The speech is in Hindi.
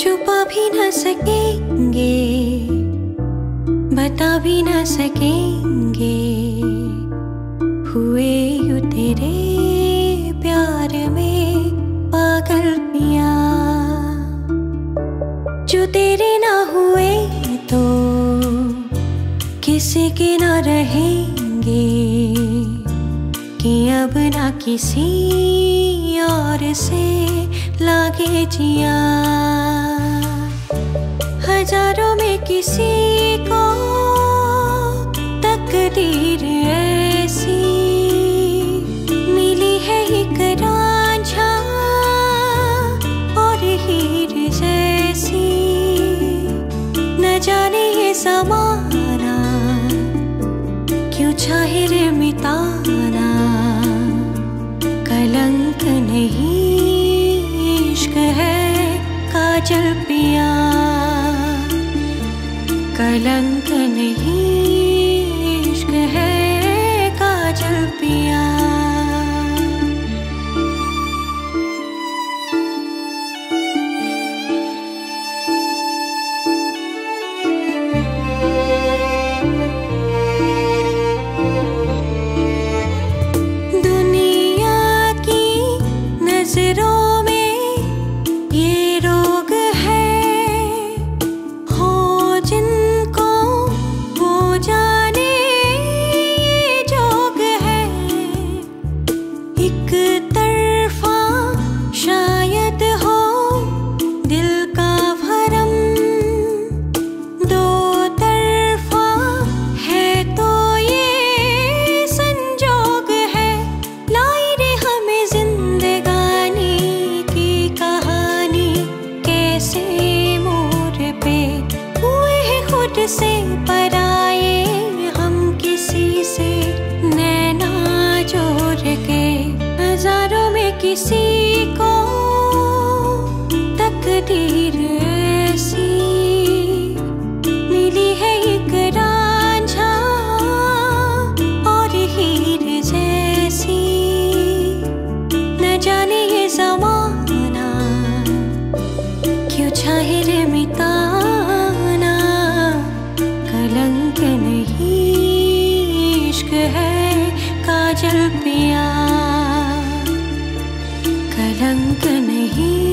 छुपा भी न सकेंगे, बता भी न सकेंगे, हुए यू तेरे प्यार में पागल पिया। जो तेरे ना हुए तो किसी के ना रहेंगे, कि अब ना किसी और से लागे जिया। हजारों में किसी को तकदीर ऐसी मिली है, एक रांझा और हीर जैसी। न जाने ये समाना क्यों चाहे रे मिटाना, कलंक नहीं इश्क है काजल पिया। कलंक नहीं इश्क है काजल पिया। दुनिया की नजरों से पराए हम किसी से नैना जोड़ के, हजारों में किसी को तकदीर ऐसी मिली है, एक रांझा और हीर जैसी। न जाने ये ज़माना क्यों चाहे रे मिटा, कलंक नहीं।